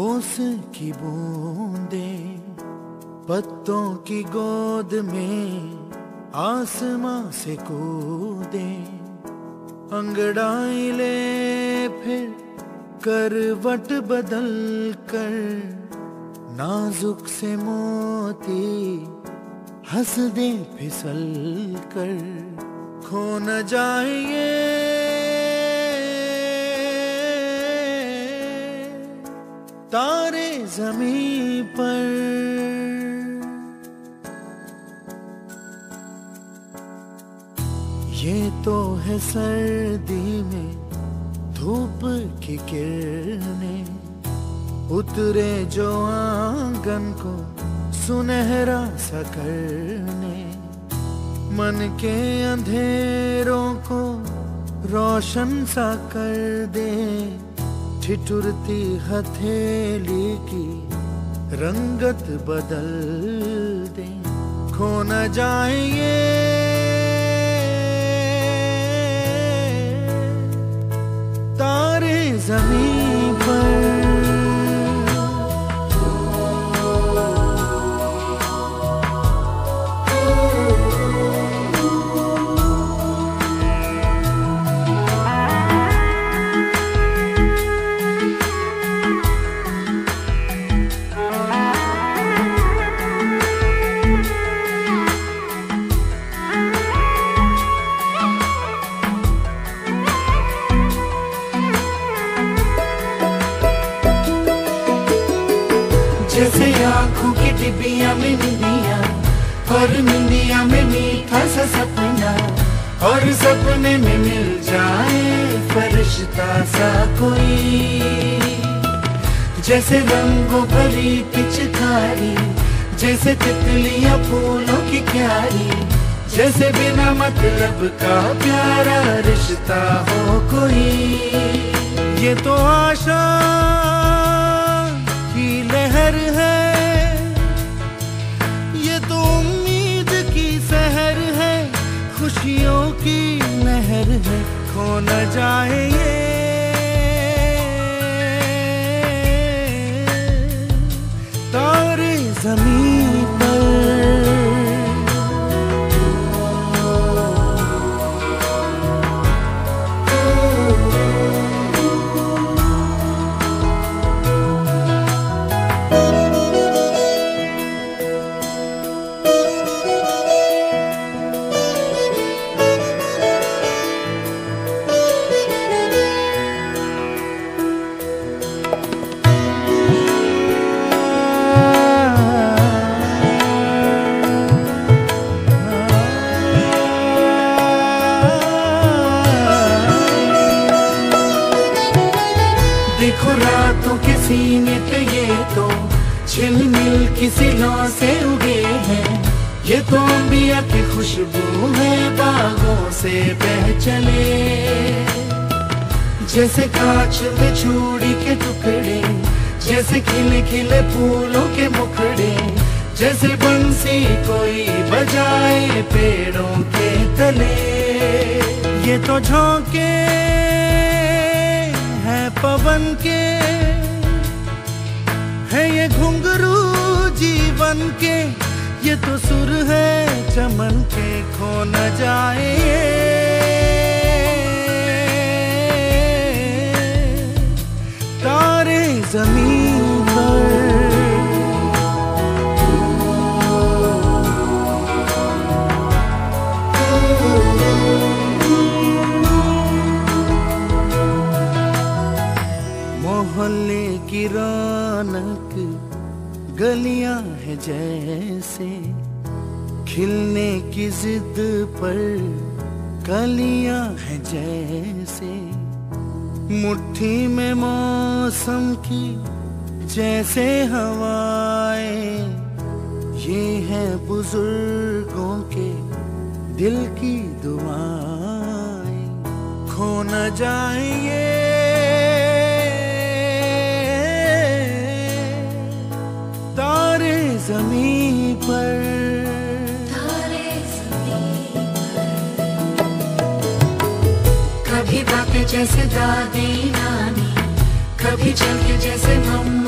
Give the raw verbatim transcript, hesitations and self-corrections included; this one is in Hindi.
ओस की बूंदें पत्तों की गोद में आसमां से कूदें, अंगड़ाई ले फिर करवट बदल कर, नाजुक से मोती हंस दे फिसल कर। खो न जाइए तारे जमीन पर, ये तो है सर्दी में धूप की किरणें, उतरे जो आंगन को सुनहरा सा करने, मन के अंधेरों को रोशन सा कर दे, ठिठुरती हथेली की रंगत बदल दे। खो न जाइए तारे जमीन पर, जैसे आँखों की डिबिया में निंदिया और निंदिया में मीठा सा सपना, और सपने में मिल जाए फरिश्ता सा कोई, जैसे रंगों भरी पिचकारी, जैसे तितलियां फूलों की क्यारी, जैसे बिना मतलब का प्यारा रिश्ता हो कोई। ये तो आशा लहर है, ये तो उम्मीद की सहर है, खुशियों की नहर है। खो न जाए तारे जमीन पर, सीने पे ये तो झिलमिल किसी लौ से उगे हैं, ये तो अंबिया की खुशबू है बागों से बह चले, जैसे कांच में चूड़ी के टुकड़े, जैसे खिले खिले फूलों के मुखड़े, जैसे बंसी कोई बजाए पेड़ों के तले। ये तो झोंके हैं पवन के, है ये घुंघरू जीवन के, ये तो सुर है चमन के। खो न जाए तारे जमीन पर, मोहल्ले की रौनक गलियां है जैसे, खिलने की जिद पर कलियां है जैसे, मुट्ठी में मौसम की जैसे हवाएं, ये है बुजुर्गों के दिल की दुआएं। खो न जाइए तारे जमीन पर, तारे जमीन पर। कभी बातें जैसे दादी नानी, कभी चलके जैसे मम्मी।